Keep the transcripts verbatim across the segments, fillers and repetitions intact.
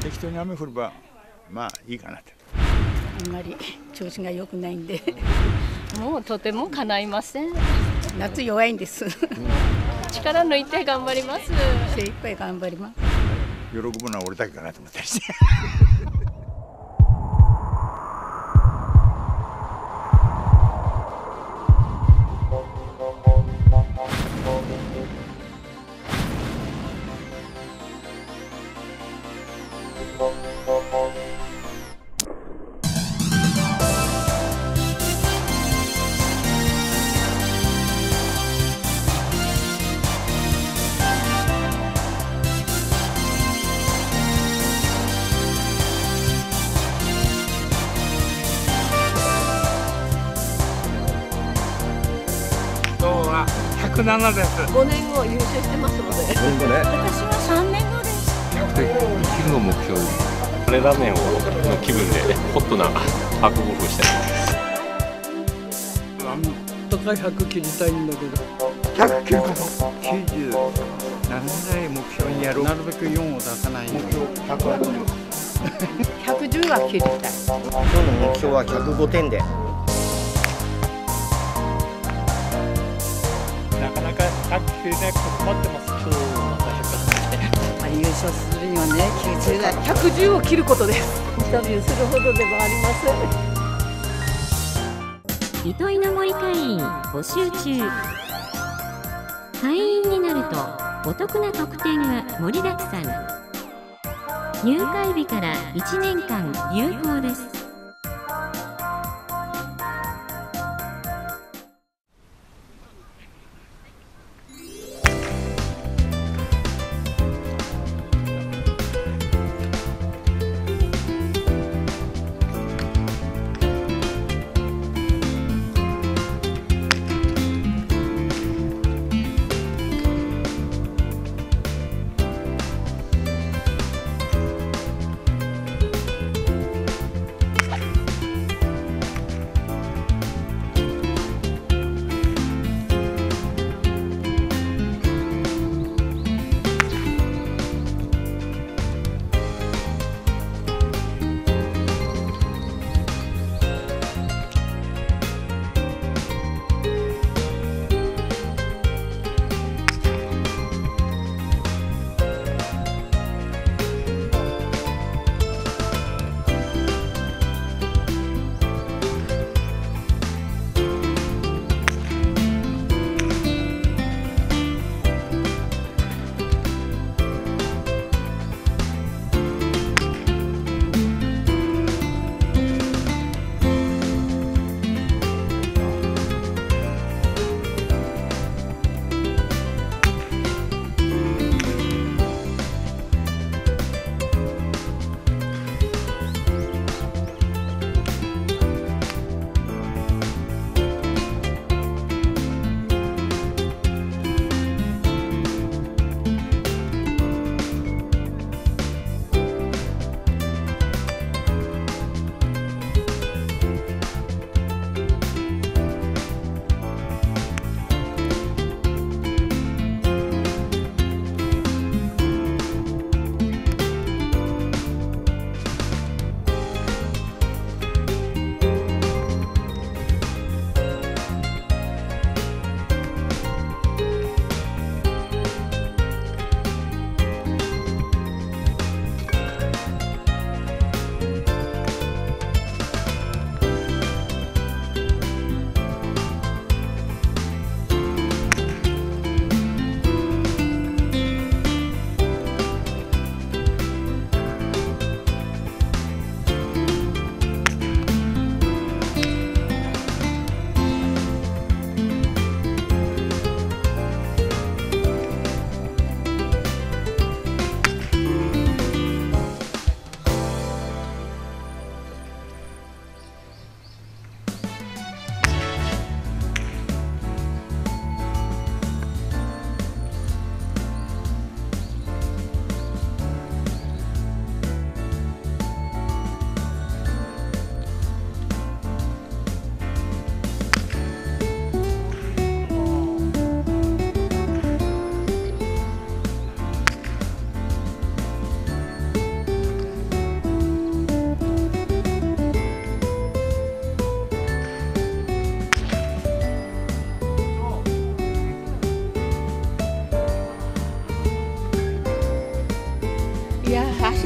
適当に雨降ればまあいいかなって。あんまり調子が良くないんでもうとても叶いません。夏弱いんです、うん、力抜いて頑張ります。精一杯頑張ります。喜ぶのは俺だけかなと思ったりしてひゃくななです。ごねんご優勝してますので。ごねんごね。私はさんねんごです。ひゃくてん生きるの目標です。これラーメンの気分でホットなハーフゴルフをしてます。なんとかひゃく切りたいんだけど。ひゃく切ること。きゅうじゅうなな台目標にやろう。なるべくよんを出さない。目標ひゃくはちじゅう。ひゃくじゅうは切りたい。今日の目標はひゃくごてんで。ひゃくきゅうじゅう台困ってます。今日またひゃくはちじゅう。優勝するにはね、きゅうじゅう台ひゃくじゅうを切ることです。インタビューするほどでもありません。糸井の森会員募集中。会員になるとお得な特典が盛りだくさん。入会日からいちねんかん有効です。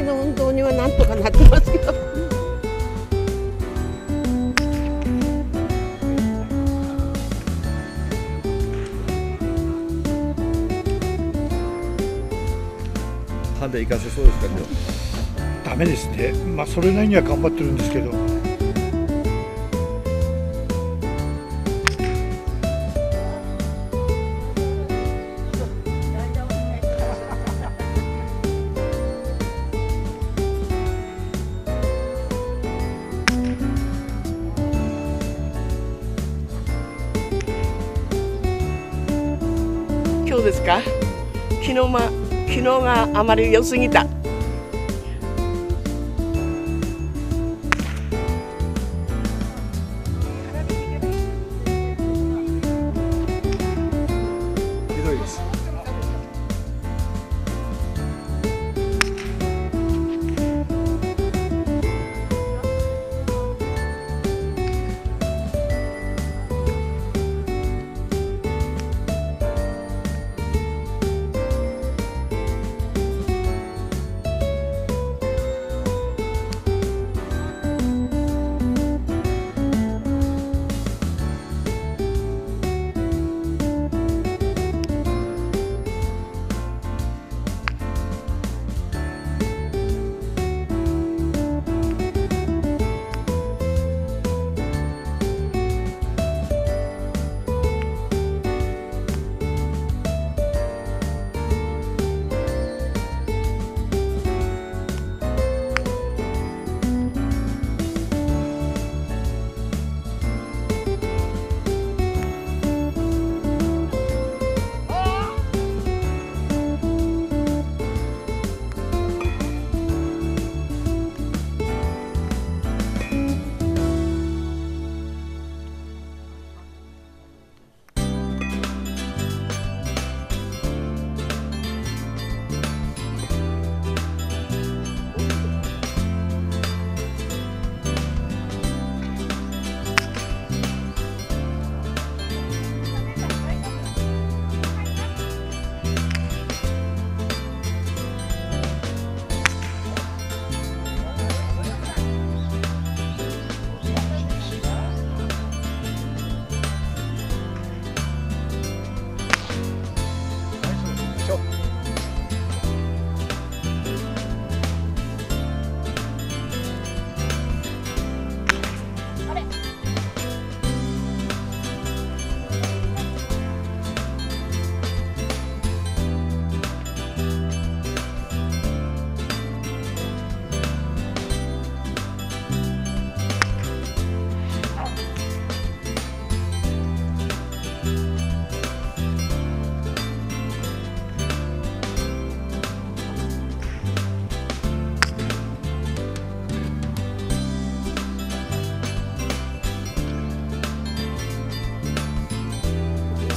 私の運動にはなんとかなってますけど。歯で活かせそうですか今日。ダメですね。まあそれなりには頑張ってるんですけど。どうですか？昨日ま、昨日があまり良すぎた。ひどいです。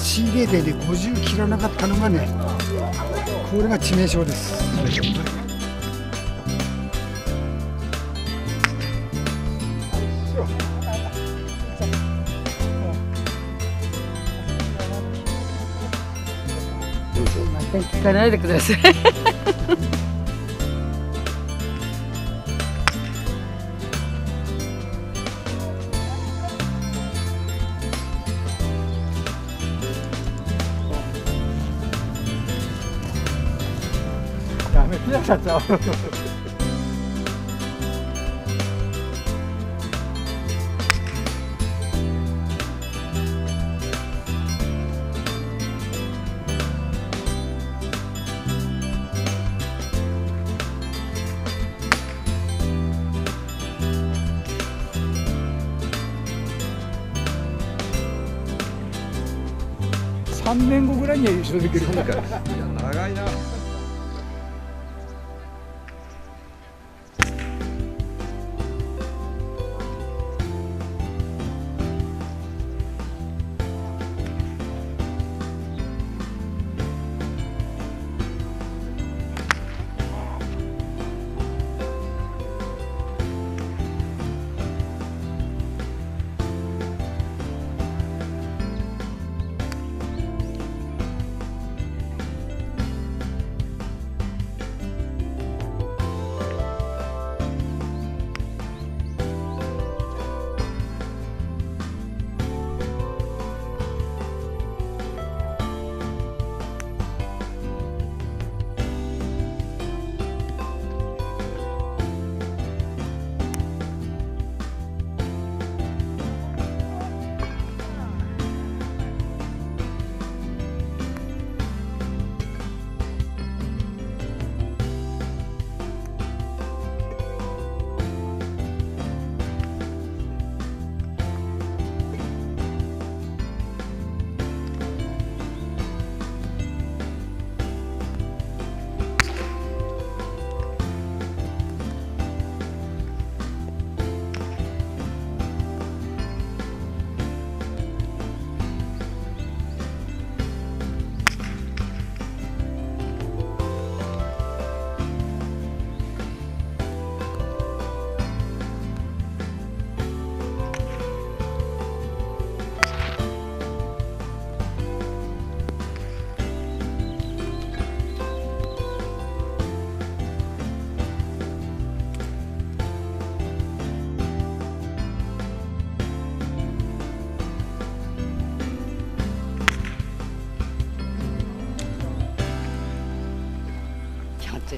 仕入れででごじゅう切らなかったのがね、これが致命傷です。また聞かないでください。社長さんねんごぐらいには優勝できるからいや長いな。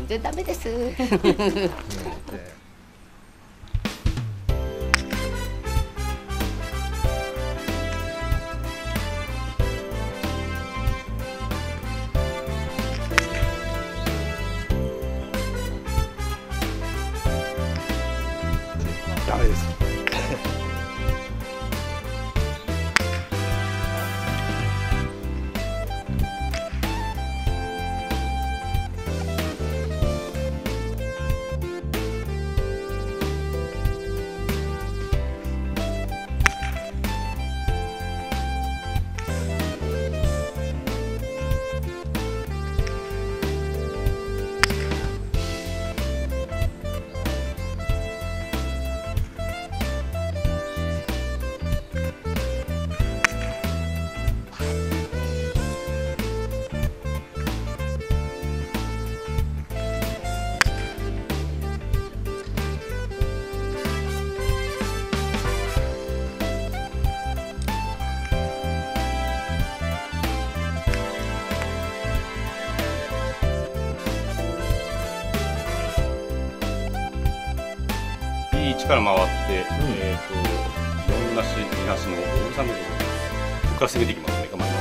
全然ダメです。ダメです。いちから回って、うん、えっとよんなしになしのさんびゃくごじゅう、ここから攻めていきますね。構えます。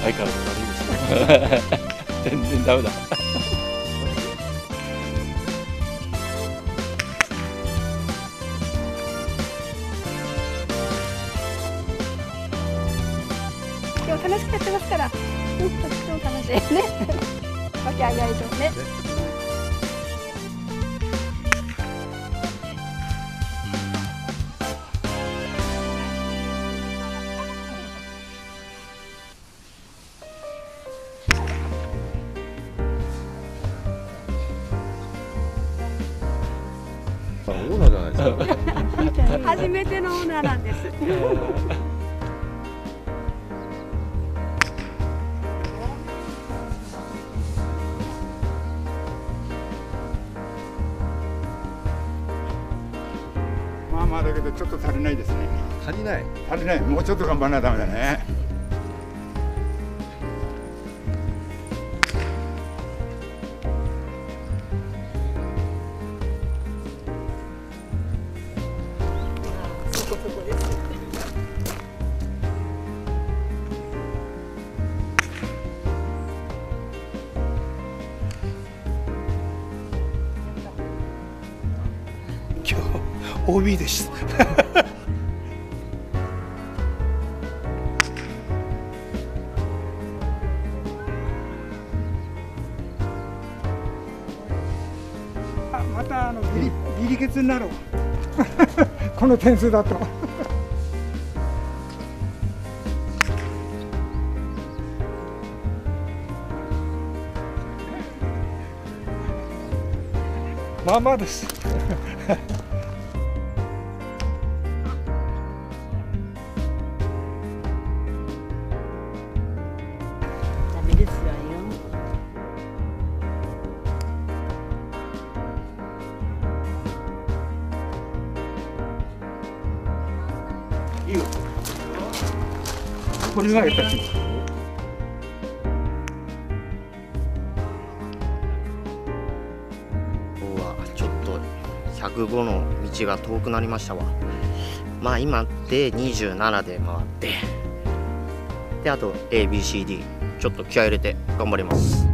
相変わらず悪いですね。全然ダメだ。今日楽しくやってますから。うん、とっても楽しいね。わけあいあいとね。オーナーじゃないですか。初めてのオーナーなんです。まあまあだけどちょっと足りないですね。足りない。足りない。もうちょっと頑張らないとダメだね。今日 オービー です。あ、またあのビリビリケツになろう。この点数だと。まあまあです。ダメですわよ。いいよ。これがやったし。ひゃくごの道が遠くなりましたわ。まあ今でにじゅうななで回ってであと エービーシーディー ちょっと気合い入れて頑張ります。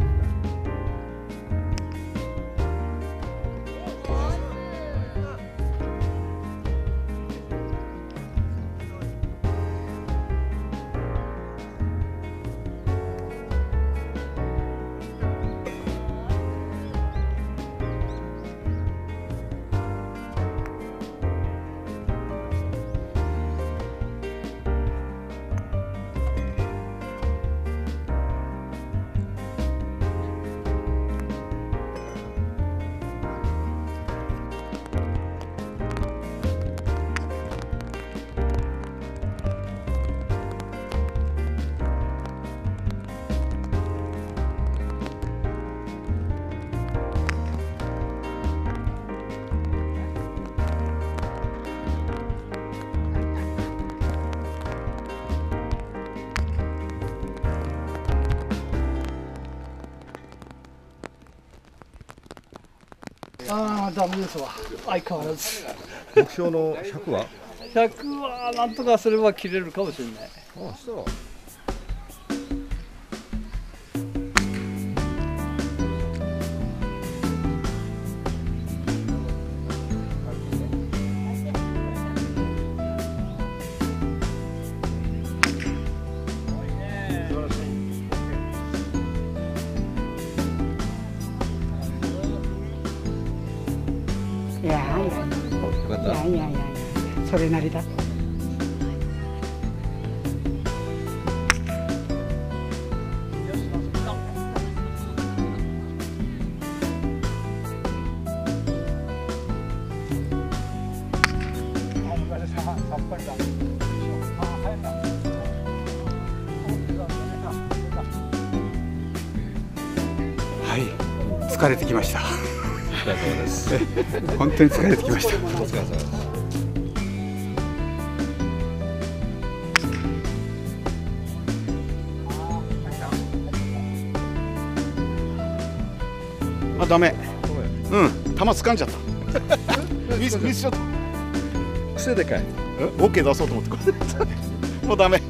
ああダメですわ。相変わらず。目標のひゃくは？ひゃくはなんとかすれば切れるかもしれない。ああそう。いやいやいやいや、それなりだ。はい、疲れてきました。お疲れ様です。本当に疲れてきました。お疲れ様です。あ、ダメ。うん、球掴んじゃった。ミスミスショット。癖でかい。オッケー出そうと思って。もうダメ。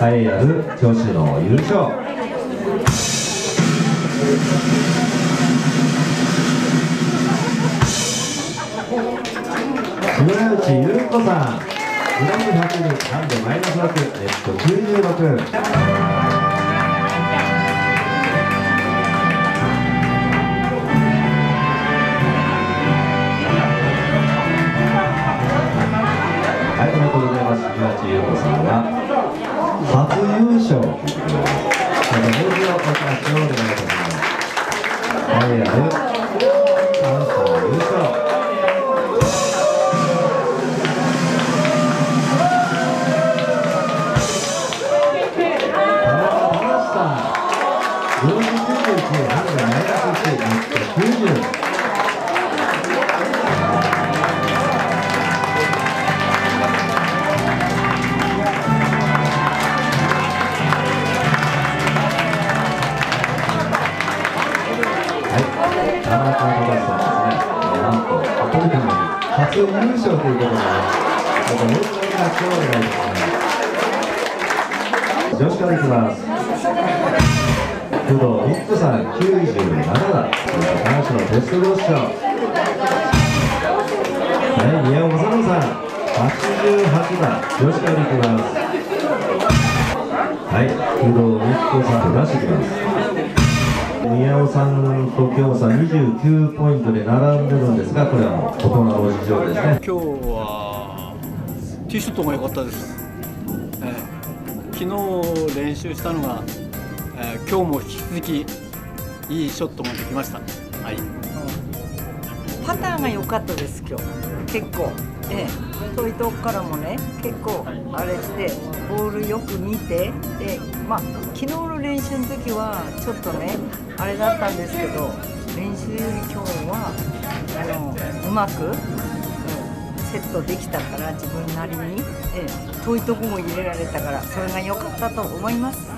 栄えある女子の優勝。村内優子さん、グラムひゃくにハンデマイナスろく、ネットきゅうじゅうろく。ありがとうございます。村内優子さんは初優勝。この文字をお話をお願いいたします。栄えある関西優勝。初優勝ということで、女子からいきます。工藤美久さんきゅうじゅうななだん、男子の鉄道ごっしょ。宮尾正信さんはちじゅうはちだん、女子からいきます。はい、工藤美久さんと出してきます。宮尾さんと京子さんにじゅうきゅうポイントで並んでるんですが、これはもう大人の事情ですね。今日はティーショットが良かったです、えー、昨日練習したのが、えー、今日も引き続きいいショットができました、はい、パターが良かったです今日結構、えー、そういうとこからもね結構あれしてボールよく見てで、まあ、昨日の練習の時はちょっとねあれだったんですけど練習より今日はあのうまく、うん、セットできたから自分なりに、えー、遠いとこも入れられたからそれが良かったと思います。